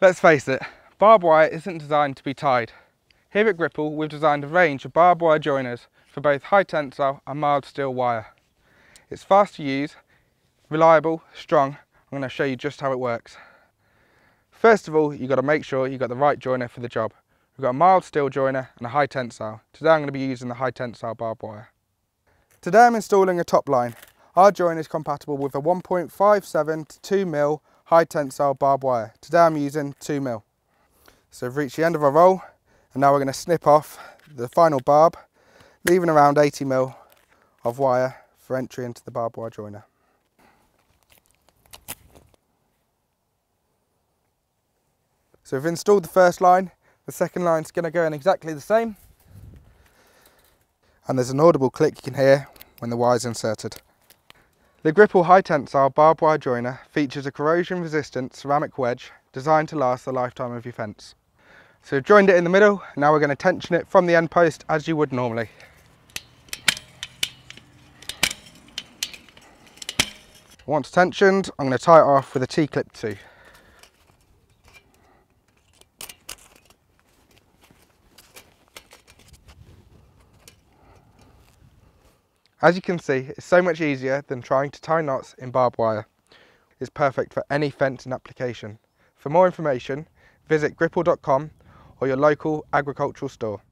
Let's face it, barbed wire isn't designed to be tied. Here at Gripple, we've designed a range of barbed wire joiners for both high tensile and mild steel wire. It's fast to use, reliable, strong. I'm going to show you just how it works. First of all, you've got to make sure you've got the right joiner for the job. We've got a mild steel joiner and a high tensile. Today I'm going to be using the high tensile barbed wire. Today I'm installing a top line. Our joiner is compatible with a 1.57 to 2mm high tensile barbed wire. Today I'm using 2mm. So we've reached the end of our roll and now we're going to snip off the final barb, leaving around 80mm of wire for entry into the barbed wire joiner. So we've installed the first line, the second line is going to go in exactly the same, and there's an audible click you can hear when the wire is inserted. The Gripple high tensile barbed wire joiner features a corrosion resistant ceramic wedge designed to last the lifetime of your fence. So we've joined it in the middle, now we're going to tension it from the end post as you would normally. Once tensioned, I'm going to tie it off with a T-clip 2. As you can see, it's so much easier than trying to tie knots in barbed wire. It's perfect for any fencing application. For more information, visit gripple.com or your local agricultural store.